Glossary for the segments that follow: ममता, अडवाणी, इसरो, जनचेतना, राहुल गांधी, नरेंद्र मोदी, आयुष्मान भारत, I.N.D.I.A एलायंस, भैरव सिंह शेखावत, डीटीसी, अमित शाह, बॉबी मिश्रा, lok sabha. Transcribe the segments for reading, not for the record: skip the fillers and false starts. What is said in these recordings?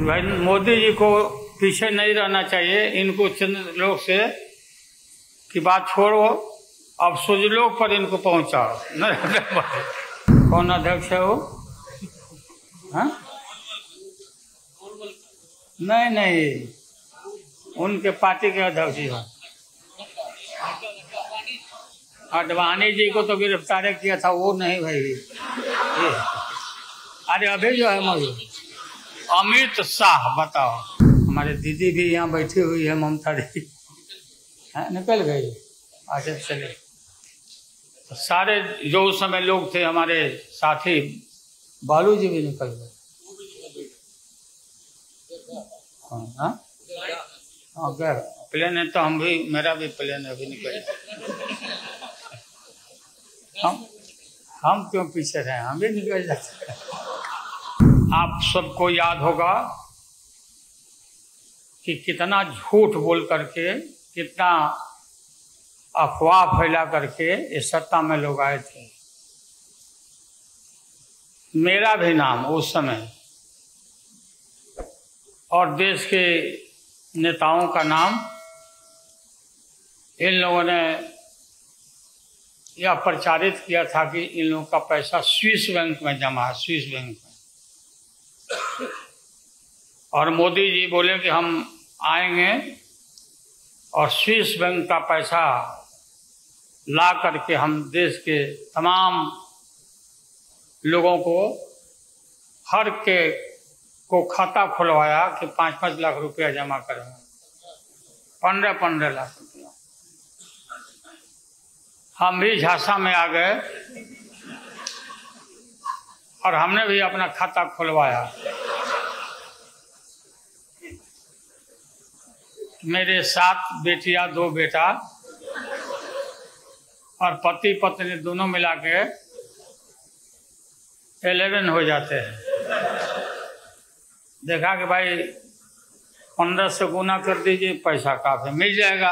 मोदी जी को पीछे नहीं रहना चाहिए। इनको चंद लोग से की बात छोड़ो, अब लोग पर इनको पहुंचाओ। कौन अध्यक्ष है वो? हाँ? नहीं नहीं, उनके पार्टी के अध्यक्ष हैं। अडवाणी जी को तो गिरफ्तार किया था, वो नहीं भाई। अरे अभी जो है मौजूद अमित शाह, बताओ। हमारे दीदी भी यहाँ बैठी हुई है, ममता दीदी निकल गई। अच्छा चले, सारे जो उस समय लोग थे हमारे साथी, बालू जी भी निकल गए। हाँ प्लेन है तो हम भी, मेरा भी प्लेन है, अभी निकल गया। हम क्यों पीछे रहे, हम भी निकल जाते हैं। आप सबको याद होगा कि कितना झूठ बोल करके, कितना अफवाह फैला करके इस सत्ता में लोग आए थे। मेरा भी नाम उस समय और देश के नेताओं का नाम इन लोगों ने यह प्रचारित किया था कि इन लोगों का पैसा स्विस बैंक में जमा है, स्विस बैंक में। और मोदी जी बोले कि हम आएंगे और स्विस बैंक का पैसा ला करके हम देश के तमाम लोगों को, हर के को खाता खुलवाया कि 5-5 लाख रुपया जमा करेंगे, 15-15 लाख रुपया। हम भी झांसा में आ गए और हमने भी अपना खाता खुलवाया। मेरे 7 बेटियां 2 बेटा और पति पत्नी दोनों मिला के 11 हो जाते हैं। देखा कि भाई 15 से गुना कर दीजिए, पैसा काफी मिल जाएगा।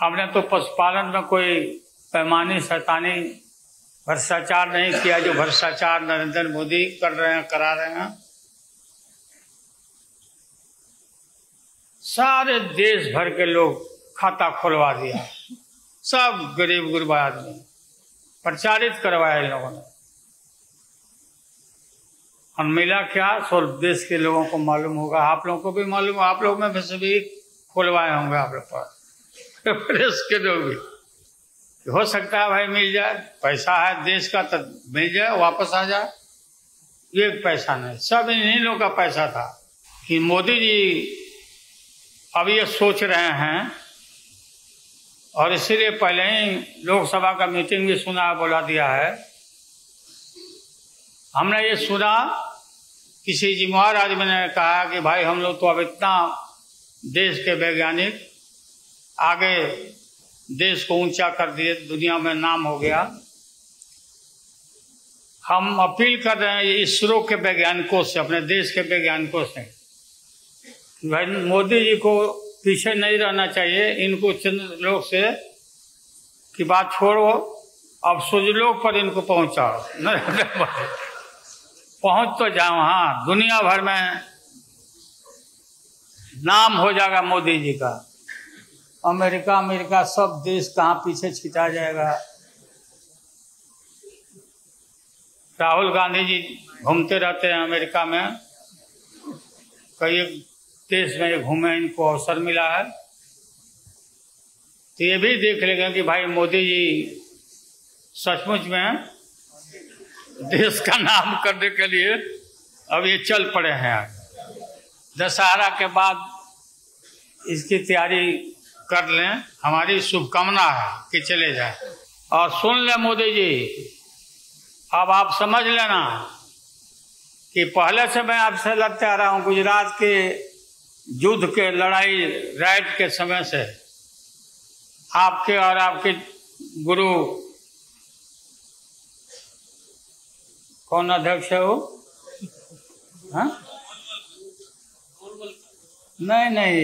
हमने तो पशुपालन में कोई पैमानी शैतानी भ्रष्टाचार नहीं किया, जो भ्रष्टाचार नरेंद्र मोदी कर रहे हैं, करा रहे हैं। सारे देश भर के लोग खाता खुलवा दिया, सब गरीब गुरबा आदमी, प्रचारित करवाया इन लोगों ने। और मिला क्या, सो देश के लोगों को मालूम होगा, आप लोगों को भी मालूम, आप लोग में से भी खुलवाए होंगे, आप लोग पास प्रेस के लोग भी। हो सकता है भाई मिल जाए, पैसा है देश का तो मिल जाए, वापस आ जाए। ये पैसा नहीं, सब इन्हीं लोगों का पैसा था। कि मोदी जी अब ये सोच रहे हैं, और इसीलिए पहले ही लोकसभा का मीटिंग भी सुना, बोला दिया है। हमने ये सुना, किसी जिम्मेवार आदमी ने कहा कि भाई हम लोग तो अब इतना देश के वैज्ञानिक आगे देश को ऊंचा कर दिए, दुनिया में नाम हो गया। हम अपील कर रहे हैं इसरो के वैज्ञानिकों से, अपने देश के वैज्ञानिकों से, भाई मोदी जी को पीछे नहीं रहना चाहिए। इनको चंद लोग से की बात छोड़ो, अब लोग पर इनको पहुंचाओ। पहुंच तो जाओ, हाँ दुनिया भर में नाम हो जाएगा मोदी जी का। अमेरिका अमेरिका सब देश कहाँ पीछे छिटा जाएगा। राहुल गांधी जी घूमते रहते हैं अमेरिका में, कई देश में घूमे, इनको अवसर मिला है तो ये भी देख लेंगे कि भाई मोदी जी सचमुच में देश का नाम करने के लिए अब ये चल पड़े हैं। दशहरा के बाद इसकी तैयारी कर लें, हमारी शुभकामना है कि चले जाए। और सुन ले मोदी जी, अब आप समझ लेना कि पहले से मैं आपसे लगता रहा हूँ, गुजरात के युद्ध के लड़ाई राइट के समय से आपके और आपके गुरु, कौन अध्यक्ष है वो? हाँ? नहीं नहीं,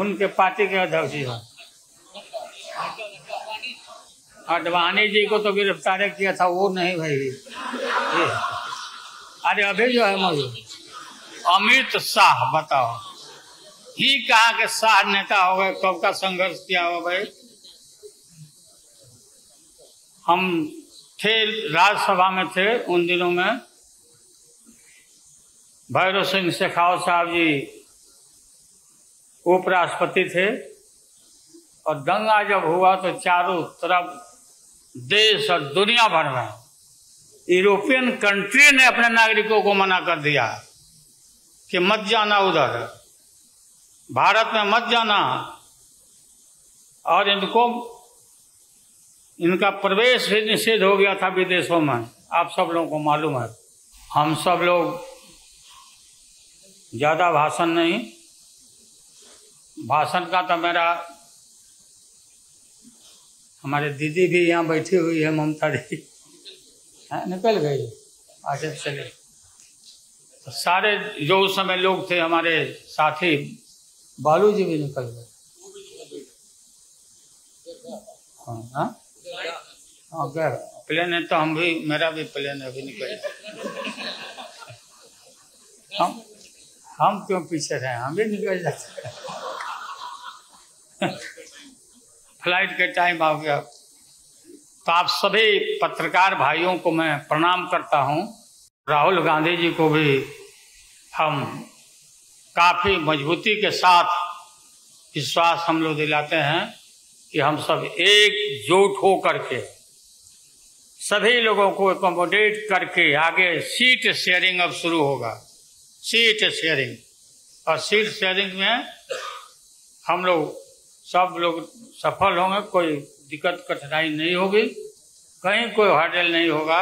उनके पार्टी के अध्यक्ष हैं। अडवाणी जी को तो गिरफ्तार किया था, वो नहीं भाई। अरे अभी जो है मौजूद अमित शाह, बताओ ही कहा के शाह नेता हो गए, कब का संघर्ष किया हो भाई। हम थे राज्यसभा में थे उन दिनों में, भैरव सिंह शेखावत साहब जी उपराष्ट्रपति थे और दंगा जब हुआ तो चारों तरफ देश और दुनिया भर में यूरोपियन कंट्री ने अपने नागरिकों को मना कर दिया कि मत जाना उधर, भारत में मत जाना और इनको इनका प्रवेश भी निषेध हो गया था विदेशों में। आप सब लोगों को मालूम है। हम सब लोग ज़्यादा भाषण नहीं, भाषण का तो मेरा, हमारे दीदी भी यहाँ बैठी हुई है ममता जी, निकल गई आगे चले, तो सारे जो उस समय लोग थे हमारे साथी, बालू जी भी निकल गए। हाँ अगर प्लेन है तो हम भी, मेरा भी प्लेन अभी निकल जाए। हम क्यों पीछे रहे, हम भी निकल जाते फ्लाइट के टाइम आ गया। तो आप सभी पत्रकार भाइयों को मैं प्रणाम करता हूं। राहुल गांधी जी को भी हम काफ़ी मजबूती के साथ विश्वास हम लोग दिलाते हैं कि हम सब एकजुट हो करके सभी लोगों को एकोमोडेट करके आगे सीट शेयरिंग अब शुरू होगा, सीट शेयरिंग, और सीट शेयरिंग में हम लोग सब लोग सफल होंगे, कोई दिक्कत कठिनाई नहीं होगी, कहीं कोई हर्डल नहीं होगा।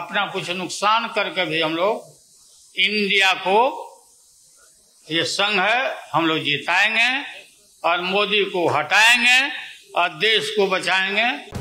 अपना कुछ नुकसान करके भी हम लोग इंडिया को, ये संघ है, हम लोग जिताएंगे और मोदी को हटाएंगे और देश को बचाएंगे।